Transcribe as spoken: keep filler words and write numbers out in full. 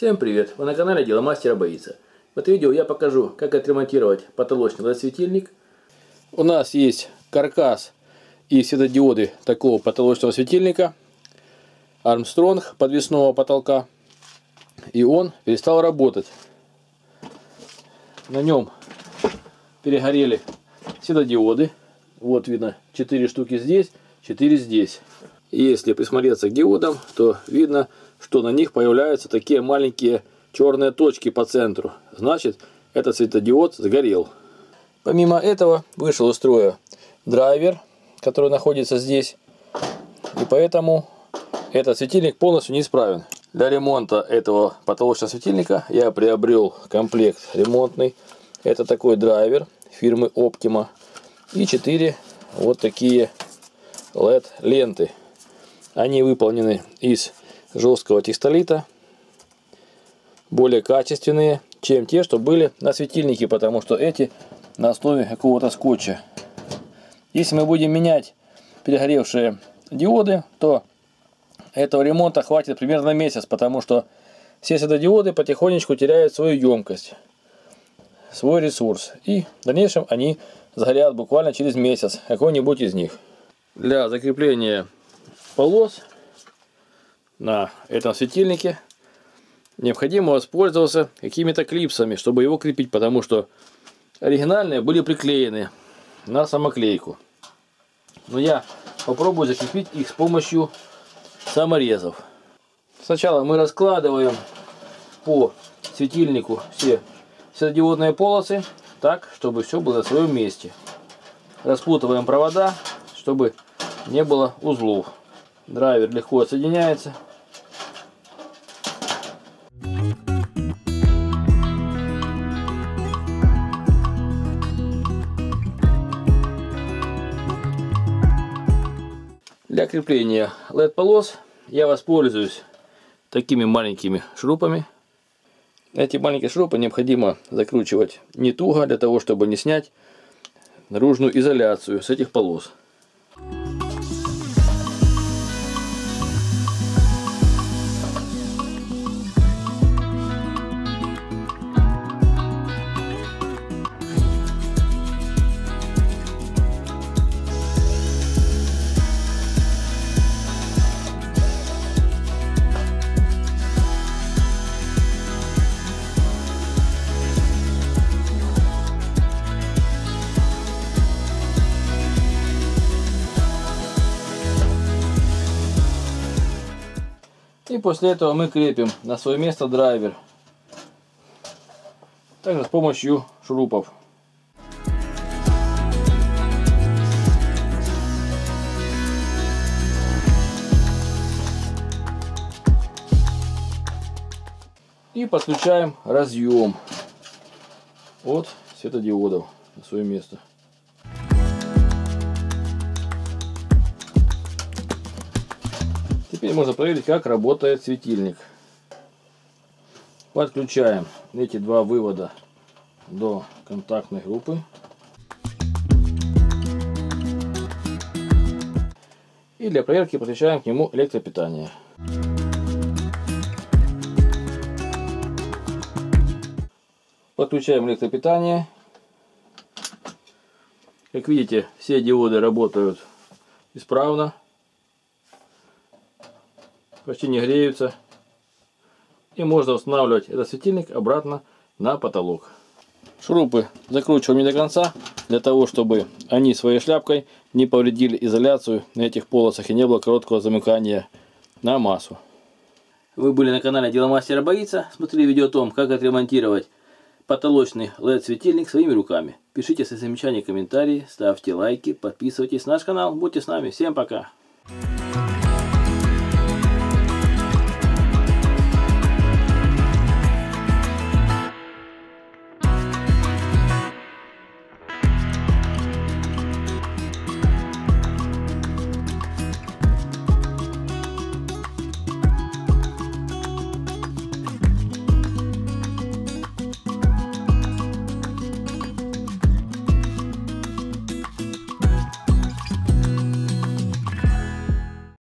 Всем привет! Вы на канале Дело Мастера Боится. В этом видео я покажу, как отремонтировать потолочный светильник. У нас есть каркас и светодиоды такого потолочного светильника Армстронг подвесного потолка. И он перестал работать. На нем перегорели светодиоды. Вот видно четыре штуки здесь, четыре здесь. Если присмотреться к диодам, то видно, что на них появляются такие маленькие черные точки по центру. Значит, этот светодиод сгорел. Помимо этого вышел из строя драйвер, который находится здесь. И поэтому этот светильник полностью неисправен. Для ремонта этого потолочного светильника я приобрел комплект ремонтный. Это такой драйвер фирмы Optima. И четыре вот такие эл и ди ленты. Они выполнены из жесткого текстолита, более качественные, чем те, что были на светильнике, потому что эти на основе какого-то скотча. Если мы будем менять перегоревшие диоды, то этого ремонта хватит примерно месяц, потому что все светодиоды потихонечку теряют свою емкость, свой ресурс, и в дальнейшем они сгорят буквально через месяц, какой-нибудь из них. Для закрепления полос на этом светильнике необходимо воспользоваться какими-то клипсами, чтобы его крепить, потому что оригинальные были приклеены на самоклейку. Но я попробую закрепить их с помощью саморезов. Сначала мы раскладываем по светильнику все светодиодные полосы так, чтобы все было на своем месте. Распутываем провода, чтобы не было узлов. Драйвер легко отсоединяется. Для крепления эл и ди-полос я воспользуюсь такими маленькими шурупами. Эти маленькие шурупы необходимо закручивать не туго, для того, чтобы не снять наружную изоляцию с этих полос. И после этого мы крепим на свое место драйвер, также с помощью шурупов. И подключаем разъем от светодиодов на свое место. Теперь можно проверить, как работает светильник. Подключаем эти два вывода до контактной группы. И для проверки подключаем к нему электропитание. Подключаем электропитание. Как видите, все диоды работают исправно. Почти не греются, и можно устанавливать этот светильник обратно на потолок. Шурупы закручиваем не до конца, для того, чтобы они своей шляпкой не повредили изоляцию на этих полосах и не было короткого замыкания на массу. Вы были на канале Дело Мастера Боится, смотрели видео о том, как отремонтировать потолочный эл и ди-светильник своими руками. Пишите свои замечания и комментарии, ставьте лайки, подписывайтесь на наш канал, будьте с нами. Всем пока!